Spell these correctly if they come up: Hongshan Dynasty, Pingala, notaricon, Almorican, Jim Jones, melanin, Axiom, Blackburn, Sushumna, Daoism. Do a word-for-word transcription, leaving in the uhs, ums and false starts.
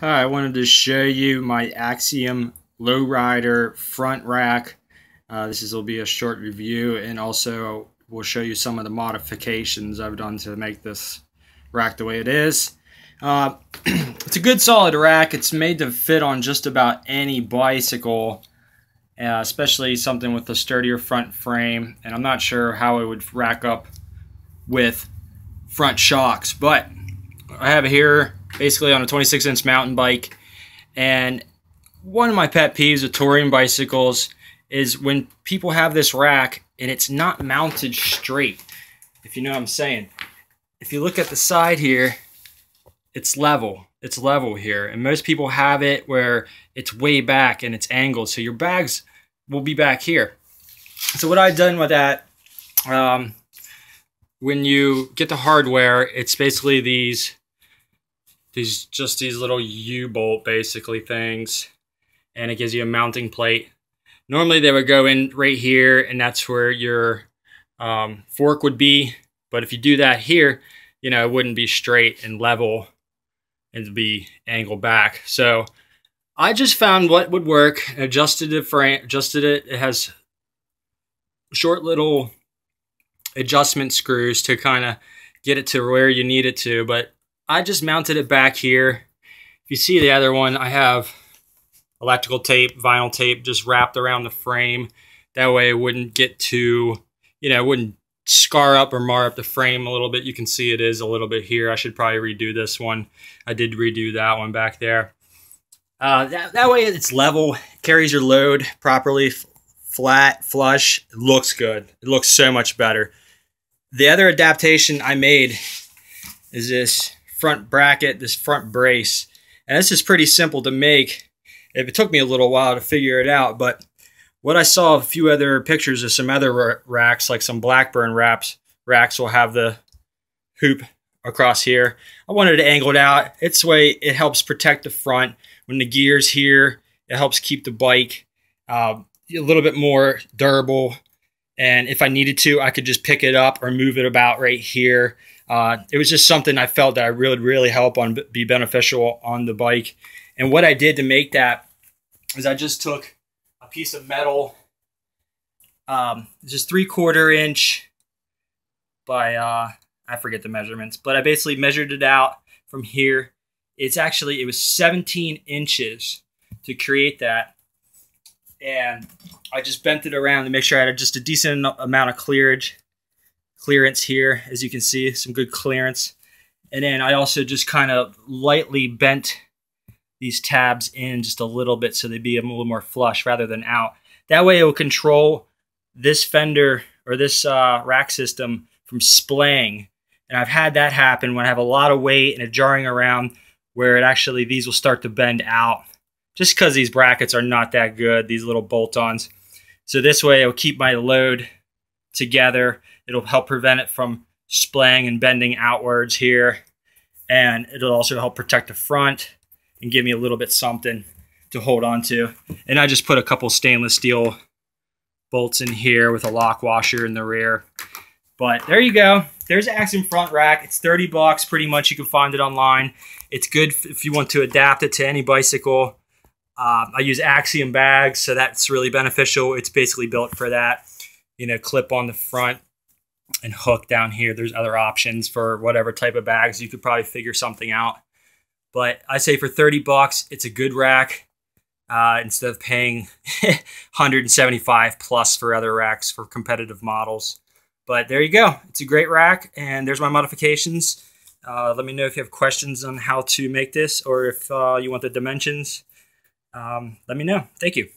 Hi, I wanted to show you my Axiom lowrider front rack. Uh, this is, will be a short review, and also we'll show you some of the modifications I've done to make this rack the way it is. Uh, it's a good solid rack. It's made to fit on just about any bicycle, uh, especially something with a sturdier front frame. And I'm not sure how it would rack up with front shocks, but I have it here basically on a twenty-six inch mountain bike. And one of my pet peeves with touring bicycles is when people have this rack and it's not mounted straight, if you know what I'm saying. If you look at the side here, it's level. It's level here. And most people have it where it's way back and it's angled. So your bags will be back here. So what I've done with that, um, when you get the hardware, it's basically these These just these little U-bolt basically things, and it gives you a mounting plate. Normally they would go in right here, and that's where your um, fork would be. But if you do that here, you know, it wouldn't be straight and level, and it'd be angled back. So I just found what would work, adjusted the frame, adjusted it. It has short little adjustment screws to kind of get it to where you need it to, but I just mounted it back here. If you see the other one, I have electrical tape, vinyl tape, just wrapped around the frame. That way it wouldn't get too, you know, it wouldn't scar up or mar up the frame a little bit. You can see it is a little bit here. I should probably redo this one. I did redo that one back there. Uh, that, that way it's level, carries your load properly, flat, flush. It looks good. It looks so much better. The other adaptation I made is this front bracket, this front brace. And this is pretty simple to make. It took me a little while to figure it out, but what I saw a few other pictures of some other racks, like some Blackburn wraps, racks will have the hoop across here. I wanted to angle it out. It's way it helps protect the front. When the gear's here, it helps keep the bike uh, a little bit more durable. And if I needed to, I could just pick it up or move it about right here. Uh, it was just something I felt that I really, really help on be beneficial on the bike. And what I did to make that is I just took a piece of metal, um, just three quarter inch by, uh, I forget the measurements, but I basically measured it out from here. It's actually, it was seventeen inches to create that. And I just bent it around to make sure I had just a decent amount of clearage, clearance here. As you can see, some good clearance. And then I also just kind of lightly bent these tabs in just a little bit so they'd be a little more flush rather than out. That way it will control this fender or this uh, rack system from splaying. And I've had that happen when I have a lot of weight and a jarring around where it actually, these will start to bend out. Just because these brackets are not that good, these little bolt-ons. So this way it'll keep my load together. It'll help prevent it from splaying and bending outwards here. And it'll also help protect the front and give me a little bit something to hold on to. And I just put a couple stainless steel bolts in here with a lock washer in the rear. But there you go. There's the Axiom front rack. It's thirty bucks pretty much. You can find it online. It's good if you want to adapt it to any bicycle. Uh, I use Axiom bags, so that's really beneficial. It's basically built for that, you know, clip on the front and hook down here. There's other options for whatever type of bags. You could probably figure something out. But I say for thirty bucks, it's a good rack uh, instead of paying one hundred seventy-five plus for other racks for competitive models. But there you go. It's a great rack, and there's my modifications. Uh, let me know if you have questions on how to make this or if uh, you want the dimensions. Um, let me know. Thank you.